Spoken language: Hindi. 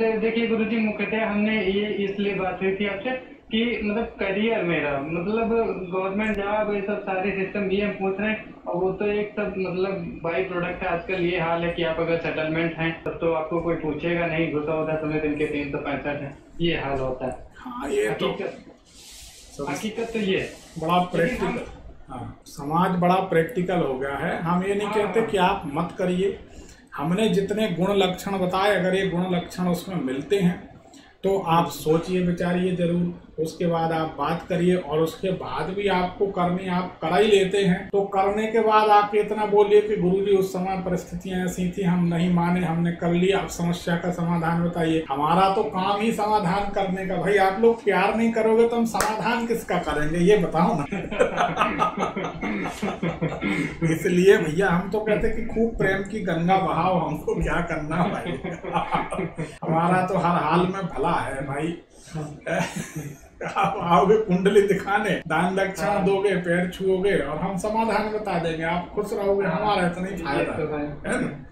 देखिए गुरु जी, मुख्यतः हमने ये इसलिए बात हुई थी आपसे कि मतलब करियर मेरा मतलब गवर्नमेंट जॉब ये सब सारे सिस्टम ये हम पूछ रहे हैं, और वो तो एक सब मतलब बाई प्रोडक्ट है। आजकल ये हाल है कि आप अगर सेटलमेंट हैं तब तो आपको कोई पूछेगा नहीं, घुसा होता है समय दिन के 365 है, ये हाल होता है। हाँ, ये हकीकत तो ये बड़ा प्रैक्टिकल, समाज बड़ा प्रैक्टिकल हो गया है। हम ये नहीं कहते कि आप मत करिए, हमने जितने गुण लक्षण बताए अगर ये गुण लक्षण उसमें मिलते हैं तो आप सोचिए विचारिए जरूर, उसके बाद आप बात करिए, और उसके बाद भी आपको करनी आप करा ही लेते हैं तो करने के बाद आप इतना बोलिए कि गुरु जी उस समय परिस्थितियां ऐसी थी, हम नहीं माने, हमने कर लिया, आप समस्या का समाधान बताइए। हमारा तो काम ही समाधान करने का। भाई आप लोग प्यार नहीं करोगे तो हम समाधान किसका करेंगे, ये बताओ ना। इसलिए भैया हम तो कहते कि खूब प्रेम की गंगा बहाओ, हमको क्या करना भाई। हमारा तो हर हाल में भला है भाई। आप आओगे कुंडली दिखाने, दान दक्षिणा दोगे, पैर छुओगे और हम समाधान बता देंगे, आप खुश रहोगे, हमारा इतना ही फायदा है ना।